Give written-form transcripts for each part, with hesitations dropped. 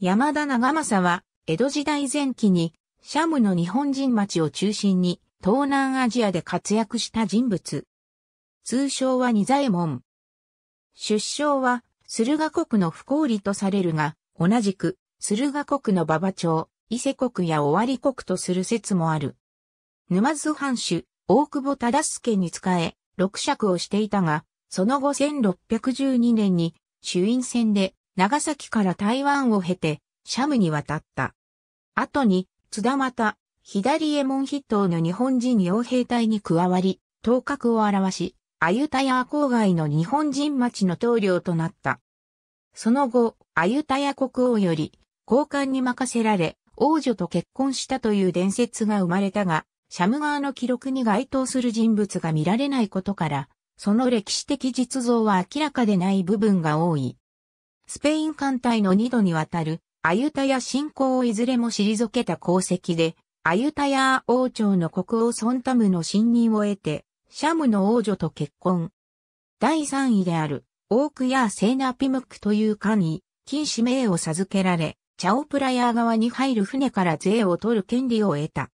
山田長政は、江戸時代前期に、シャムの日本人町を中心に、東南アジアで活躍した人物。通称は仁左衛門。出生は、駿河国の不幸利とされるが、同じく、駿河国の馬場町、伊勢国や尾張国とする説もある。沼津藩主、大久保忠助に仕え、六尺をしていたが、その後1612年に、朱印船で、長崎から台湾を経て、シャムに渡った。後に、津田又、左衛門筆頭の日本人傭兵隊に加わり、頭角を現し、鮎田屋郊外の日本人町の頭領となった。その後、鮎田屋国王より、高官に任せられ、王女と結婚したという伝説が生まれたが、シャム側の記録に該当する人物が見られないことから、その歴史的実像は明らかでない部分が多い。スペイン艦隊の2度にわたる、鮎田屋侵攻をいずれも退けた功績で、鮎田屋王朝の国王ソンタムの信任を得て、シャムの王女と結婚。第3位である、オークヤーセーナピムックという官位、金氏名を授けられ、チャオプラヤー側に入る船から税を取る権利を得た。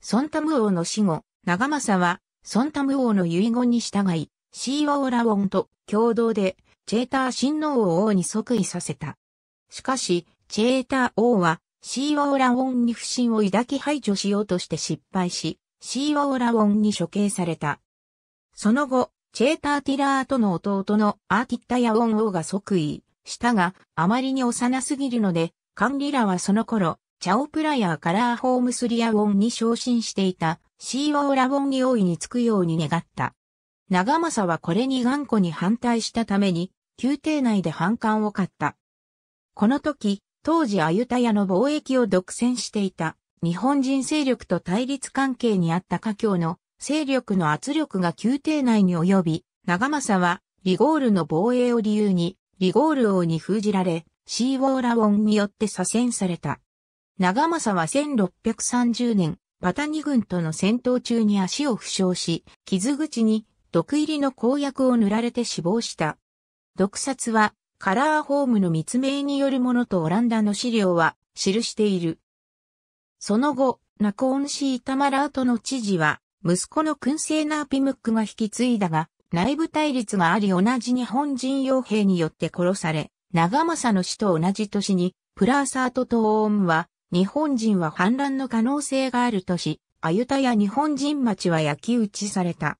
ソンタム王の死後、長政は、ソンタム王の遺言に従い、シーオーラウォンと共同で、チェーター親王を王に即位させた。しかし、チェーター王は、シーオーラウォンに不信を抱き排除しようとして失敗し、シーオーラウォンに処刑された。その後、チェーター・ティラーとの弟のアーティッタ・ヤウォン王が即位したが、あまりに幼すぎるので、カンリラはその頃、チャオプラヤーからアホームスリヤウォンに昇進していた、シーオーラウォンに王位につくように願った。長政はこれに頑固に反対したために、宮廷内で反感を買った。この時、当時鮎田屋の貿易を独占していた、日本人勢力と対立関係にあった華僑の勢力の圧力が宮廷内に及び、長政は、リゴールの防衛を理由に、リゴール王に封じられ、シーオーラウォンによって左遷された。長政は1630年、バタニ軍との戦闘中に足を負傷し、傷口に、毒入りの膏薬を塗られて死亡した。毒殺は、カラーホームの密命によるものとオランダの資料は、記している。その後、ナコーン市イタマラートの知事は、息子のクンセーナーピムックが引き継いだが、内部対立があり同じ日本人傭兵によって殺され、長政の死と同じ年に、プラーサートとオーンは、日本人は反乱の可能性があるとし、鮎田や日本人町は焼き打ちされた。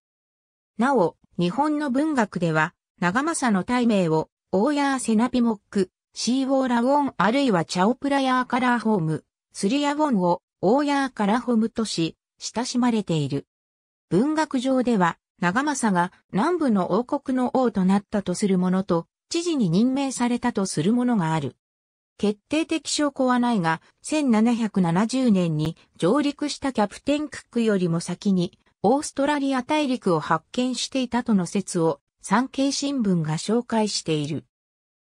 なお、日本の文学では、長政の大名を、オーヤーセナピモック、シーオーラウォンあるいはチャオプラヤーカラーホーム、スリヤウォンを、オーヤーカラーホームとし、親しまれている。文学上では、長政が南部の王国の王となったとするものと、知事に任命されたとするものがある。決定的証拠はないが、1770年に上陸したキャプテンクックよりも先に、オーストラリア大陸を発見していたとの説を産経新聞が紹介している。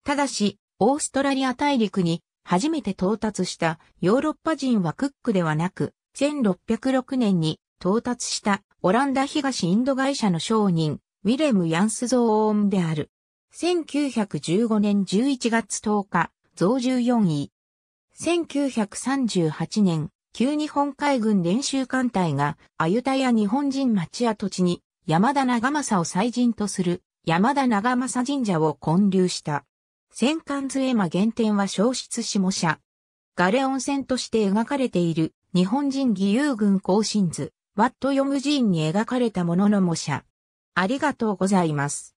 ただし、オーストラリア大陸に初めて到達したヨーロッパ人はクックではなく、1606年に到達したオランダ東インド会社の商人、ウィレム・ヤンスゾーンである。1915年11月10日、増14位。1938年、旧日本海軍練習艦隊が、鮎田や日本人町跡地に、山田長政を祭神とする、山田長政神社を建立した。戦艦図絵馬原点は焼失し模写。ガレオン船として描かれている、日本人義勇軍行進図、ワット・ヨムジーンに描かれたものの模写。ありがとうございます。